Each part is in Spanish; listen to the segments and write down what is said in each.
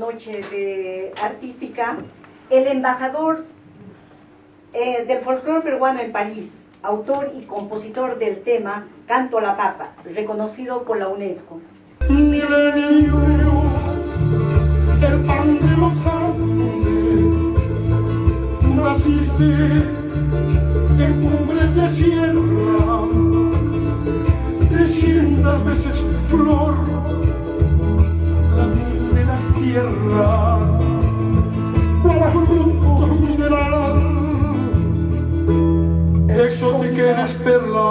Noche de artística, el embajador del folclore peruano en París, autor y compositor del tema Canto a la Papa, reconocido por la UNESCO. El pan de los Andes, naciste en cumbres de sierra, 300 veces flor, la miel de las tierras, cual fruto mineral, exótica eres perla.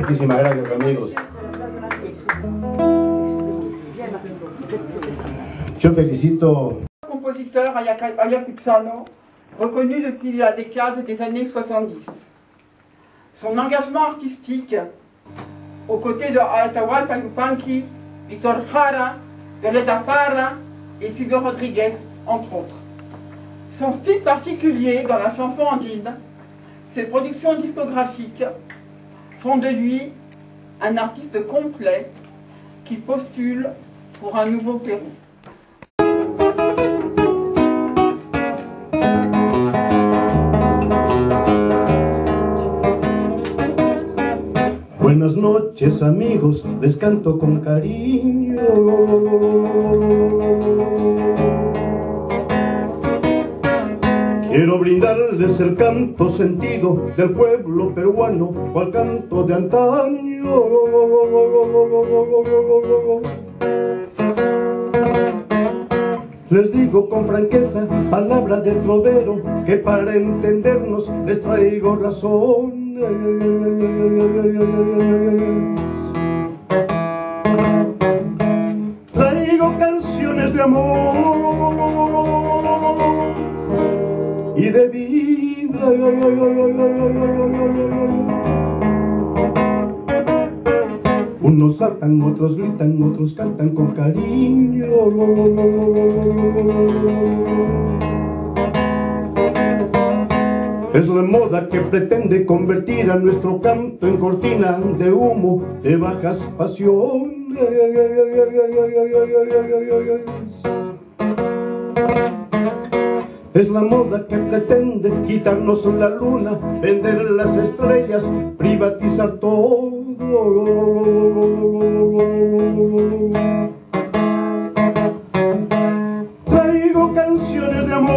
Muchísimas gracias, amigos. Yo felicito al compositeur ayacuchano, reconnu depuis la décade des années 70. Son engagement artistique aux côtés de Atahualpa Yupanqui, Victor Jara, Violeta Parra et Silvio Rodríguez, entre autres. Son style particulier dans la chanson andine, ses productions discographiques, font de lui un artiste complet qui postule pour un nouveau Pérou. Buenas noches amigos, les canto con cariño. Quiero brindarles el canto sentido del pueblo peruano, cual canto de antaño. Les digo con franqueza, palabra de trovero, que para entendernos les traigo razones. Traigo canciones de amor y de vida. Uno unos saltan, otros gritan, otros cantan con cariño. Es la moda que pretende convertir a nuestro canto en cortina de humo de bajas pasiones. Es la moda que pretende quitarnos la luna, vender las estrellas, privatizar todo. Traigo canciones de amor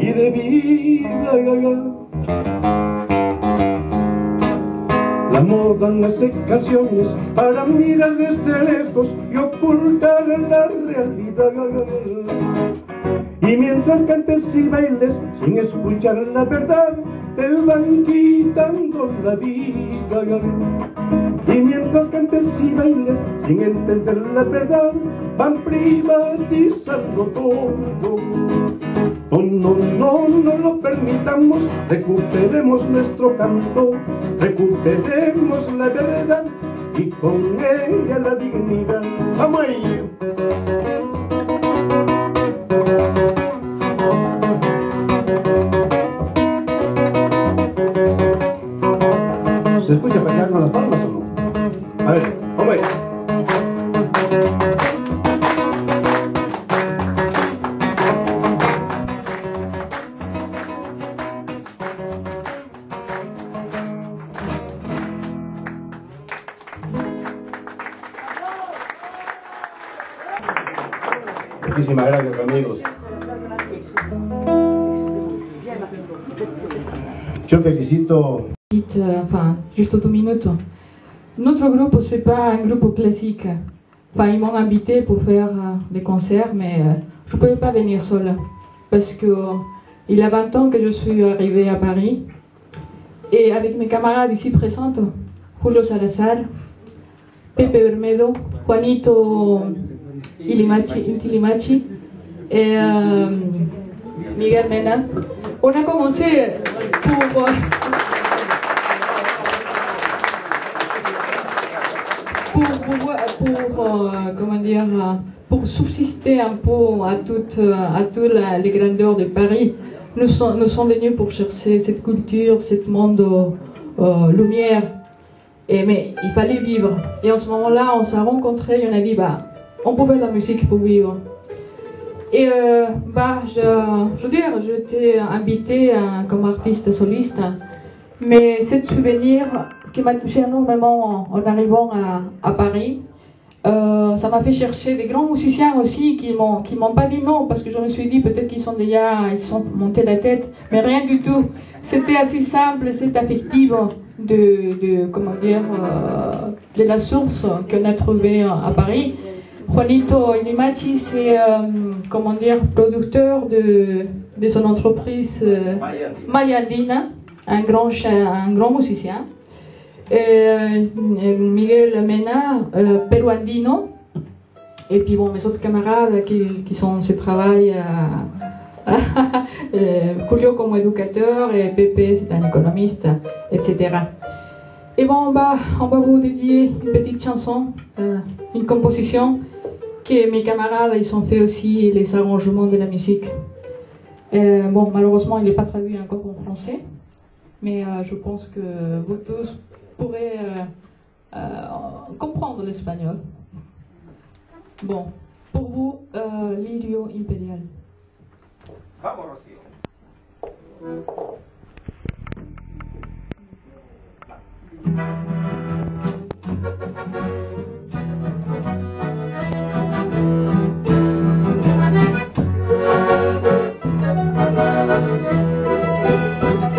y de vida. La moda hace canciones para mirar desde lejos y ocultar la realidad. Y mientras cantes y bailes sin escuchar la verdad, te van quitando la vida. Y mientras cantes y bailes sin entender la verdad, van privatizando todo. No, no, no, no lo permitamos, recuperemos nuestro canto, recuperemos la verdad y con ella la dignidad. ¡Vamos ahí! ¿Se escucha pelear con las palmas o no? A ver, vamos ahí. Muchísimas gracias, amigos. Yo felicito. Enfin, juste un minuto. Notre groupe, c'est pas un groupe classique. Enfin, ils m'ont invité pour faire des concerts, mais je pouvais pas venir seule parce que il y a 20 ans que je suis arrivée à Paris et avec mes camarades ici présentes, Julio Salazar, Pepe Bermedo, Juanito Ilimachi et Miguel Mena. On a commencé pour comment dire, pour subsister un peu à toutes les grandeurs de Paris. Nous sommes venus pour chercher cette culture, cette monde lumière. Et, mais il fallait vivre. Et en ce moment-là, on s'est rencontrés et on a dit, bah, on peut faire de la musique pour vivre. Et bah, je veux dire, j'étais invitée comme artiste soliste, mais ce souvenir qui m'a touchée énormément en arrivant à Paris, ça m'a fait chercher des grands musiciens aussi qui m'ont pas dit non, parce que je me suis dit peut-être qu'ils sont déjà, ils se sont montés la tête, mais rien du tout. C'était assez simple, c'est affectif de comment dire, de la source qu'on a trouvée à Paris. Juanito Ilimachi, c'est comment dire, producteur de son entreprise Maya Andina, un grand musicien. Miguel Mena, peruandino, et puis bon, mes autres camarades qui sont en ce travail, Julio comme éducateur et Pepe c'est un économiste, etc. Et bon, bah, on va vous dédier une petite chanson, une composition que mes camarades ils ont fait aussi les arrangements de la musique. Bon, malheureusement il n'est pas traduit encore en français, mais je pense que vous tous pourrez comprendre l'espagnol. Bon, pour vous, Lirio Imperial. Vamos, Rocío.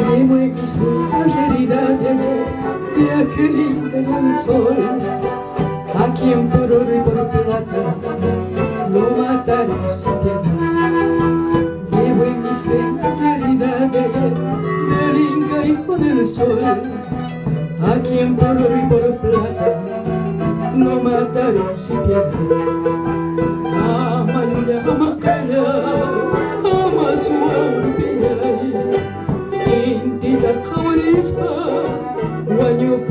Llevo en mis manos la herida de ayer, de aquel infeliz sol, a quien por oro y por plata lo mataron sin piedad. Llevo en mis venas la herida de ayer, del Inca hijo del sol, a quien por oro y por plata lo mataron sin piedad. Amayuya, amacaya, amasua, urpillay, intita, jabonispa, guañupa.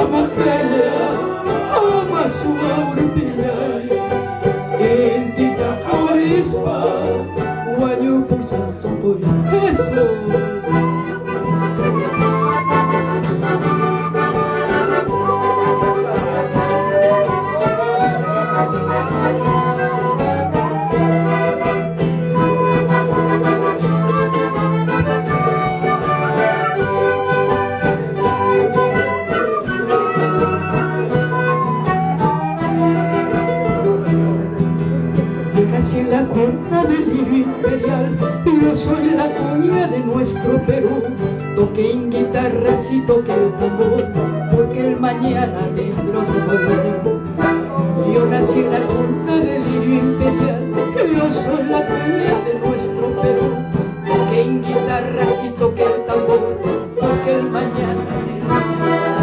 ama aquella, ama su aurpillay, entita aurispa, guaño por san sopoy, eso. La corona del hilo imperial, yo soy la coña de nuestro Perú. Toquen guitarras y toquen el tambor, porque el mañana tendrá otro día. Yo nací en la corona del hilo imperial, yo soy la coña de nuestro Perú. Toquen guitarras y toquen el tambor, porque el mañana tendrá otro día.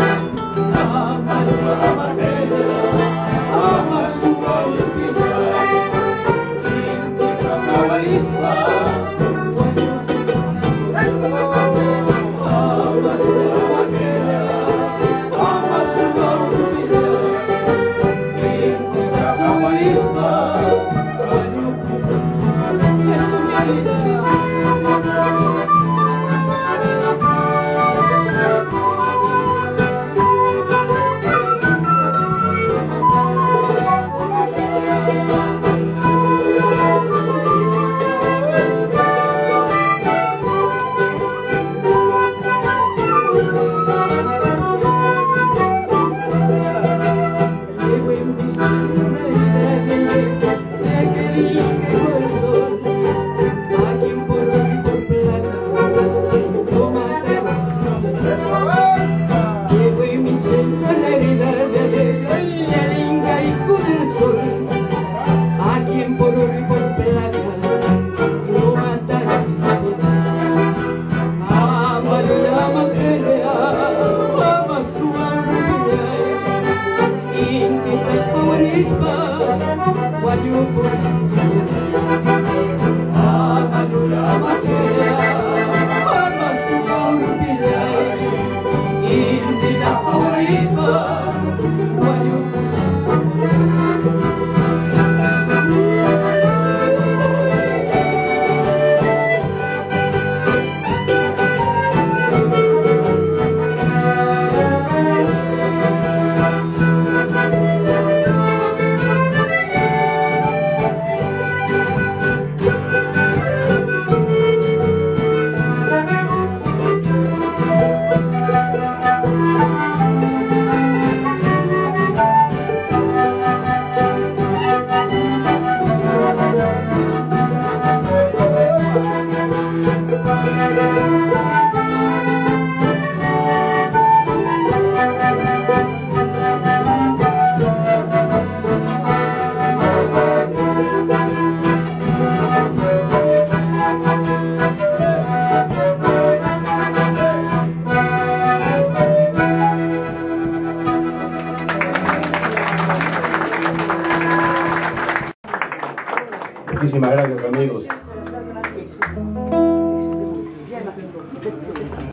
Muchísimas gracias, amigos.